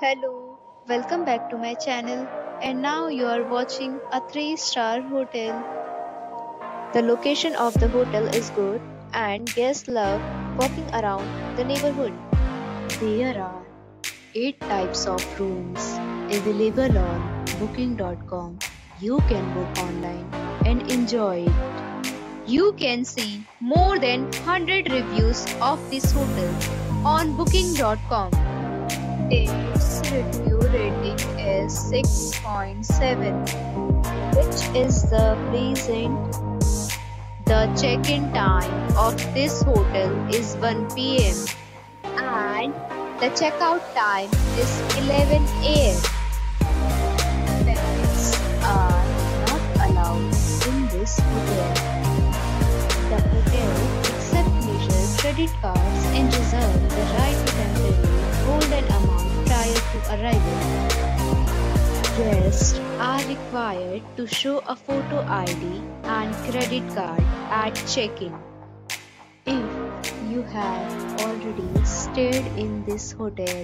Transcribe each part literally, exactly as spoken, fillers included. Hello, welcome back to my channel, and now you are watching a three star hotel. The location of the hotel is good and guests love walking around the neighborhood. There are eight types of rooms available on booking dot com. You can book online and enjoy it. You can see more than one hundred reviews of this hotel on booking dot com. Its review rating is six point seven, which is the pleasant. The check-in time of this hotel is one p m and the checkout time is eleven a m Pets are not allowed in this hotel. The hotel accepts major credit cards and reserves the right to temporarily hold an amount prior to arrival. Guests are required to show a photo I D and credit card at check-in. If you have already stayed in this hotel,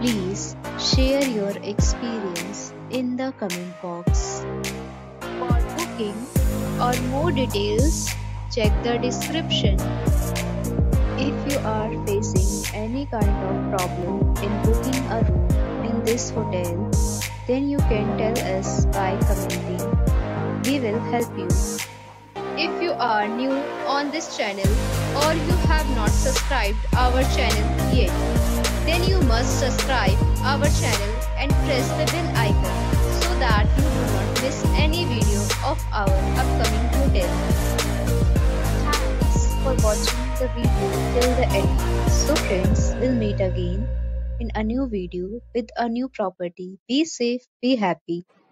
please share your experience in the comment box. For booking or more details, check the description. If you are facing any kind of problem in booking a room in this hotel, then you can tell us by commenting. We will help you. If you are new on this channel or you have not subscribed our channel yet, then you must subscribe our channel and press the bell icon so that you do not miss any video of our upcoming hotel. For watching the video till the end. So friends, we'll meet again in a new video with a new property. Be safe, be happy.